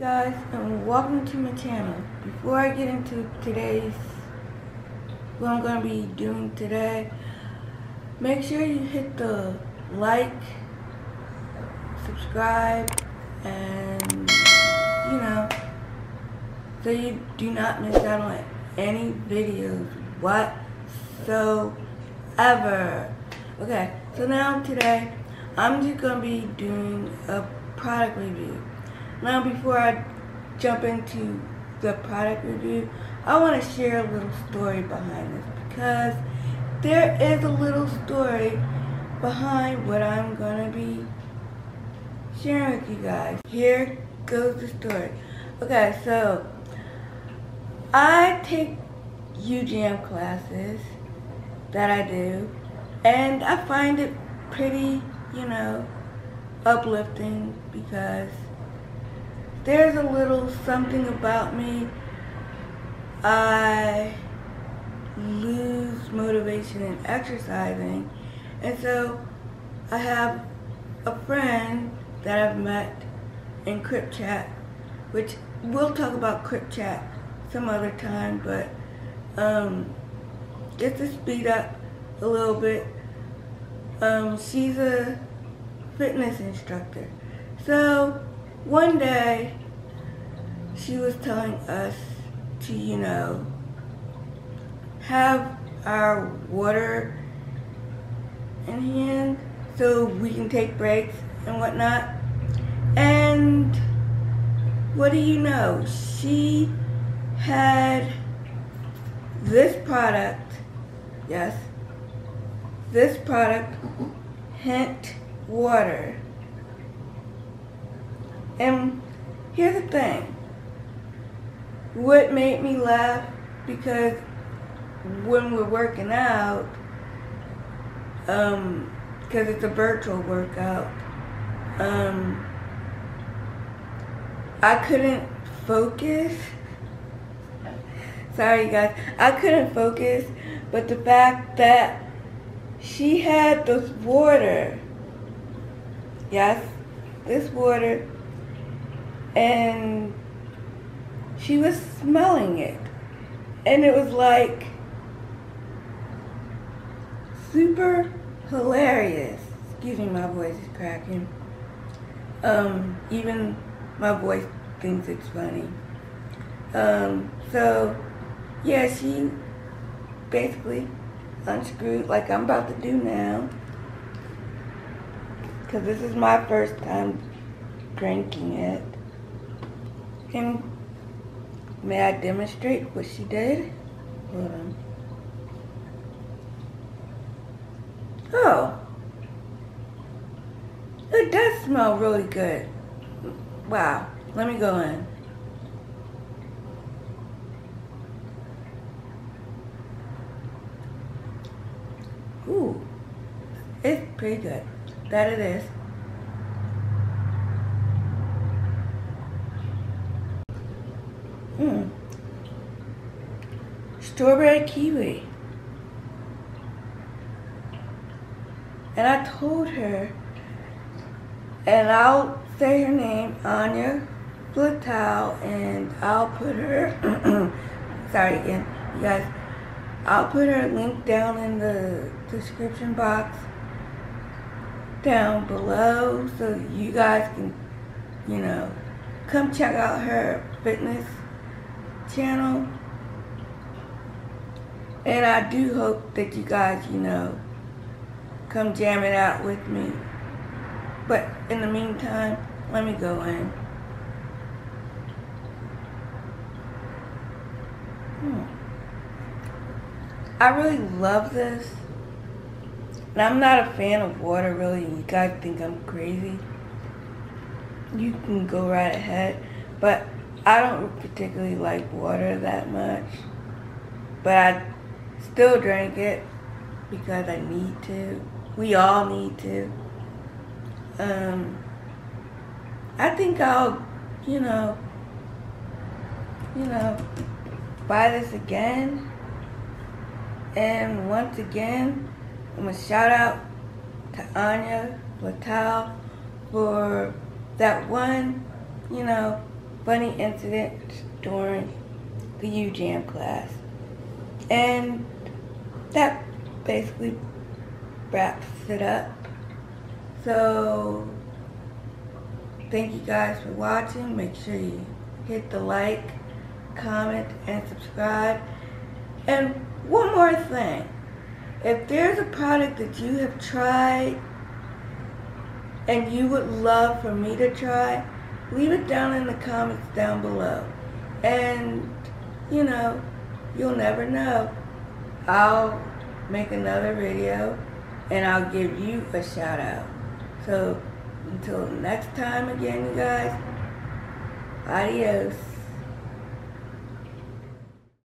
guys and welcome to my channel. Before I get into what I'm going to be doing today, make sure you hit the like, subscribe, and so you do not miss out on any videos whatsoever. Okay, so now today I'm just going to be doing a product review. Now before I jump into the product review, I want to share a little story behind this, because there is a little story behind what I'm going to be sharing with you guys. Here goes the story. Okay, so I take UJam classes that I do, and I find it pretty, uplifting, because there's a little something about me. I lose motivation in exercising, and so I have a friend that I've met in CripChat, which we'll talk about CripChat some other time, but just to speed up a little bit, she's a fitness instructor. So one day, she was telling us to, have our water in hand so we can take breaks and whatnot. And what do you know? She had this product, yes, this product, Hint Water. And here's the thing, what made me laugh, because when we're working out, because it's a virtual workout, I couldn't focus. Sorry guys, I couldn't focus, but the fact that she had this water, yes, this water, and she was smelling it, and it was like super hilarious. Excuse me, my voice is cracking. Even my voice thinks it's funny. So yeah, she basically unscrewed, like I'm about to do now, because this is my first time drinking it. And may I demonstrate what she did? Hold on. Oh, it does smell really good. Wow, let me go in. Ooh, it's pretty good. That it is. Strawberry kiwi. And I told her, and I'll say her name, Ania Flatau, and I'll put her sorry again, you guys, I'll put her link down in the description box down below, so you guys can, come check out her fitness channel. And I do hope that you guys, come jam it out with me. But in the meantime, let me go in. I really love this. And I'm not a fan of water, really. You guys think I'm crazy, you can go right ahead. But I don't particularly like water that much. But I still drink it because I need to. We all need to. I think I'll, buy this again. And once again, I'm gonna shout out to Ania Flatau for that one, funny incident during the UJam class. And that basically wraps it up. So thank you guys for watching. Make sure you hit the like, comment, and subscribe. And one more thing. If there's a product that you have tried and you would love for me to try, leave it down in the comments down below. And, you know, you'll never know. I'll make another video and I'll give you a shout out. So, until next time again, you guys, adios.